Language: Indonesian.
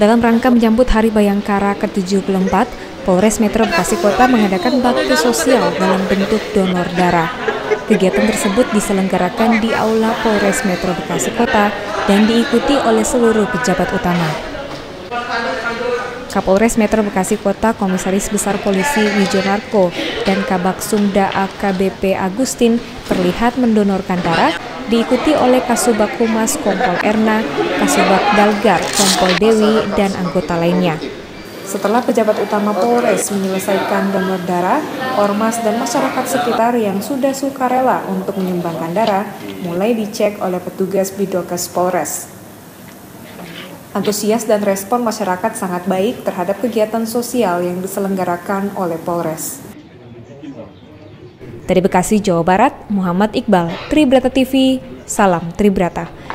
Dalam rangka menyambut Hari Bayangkara ke-74, Polres Metro Bekasi Kota mengadakan bakti sosial dalam bentuk donor darah. Kegiatan tersebut diselenggarakan di Aula Polres Metro Bekasi Kota dan diikuti oleh seluruh pejabat utama. Kapolres Metro Bekasi Kota Komisaris Besar Polisi Wijonarko dan Kabak Sumda AKBP Agustin terlihat mendonorkan darah, diikuti oleh Kasubag Humas Kompol Erna, Kasubag Dalgar Kompol Dewi, dan anggota lainnya. Setelah pejabat utama Polres menyelesaikan donor darah, ormas dan masyarakat sekitar yang sudah sukarela untuk menyumbangkan darah mulai dicek oleh petugas Bidokes Polres. Antusias dan respon masyarakat sangat baik terhadap kegiatan sosial yang diselenggarakan oleh Polres. Dari Bekasi, Jawa Barat, Muhammad Iqbal, Tri Brata TV, Salam Tri Brata.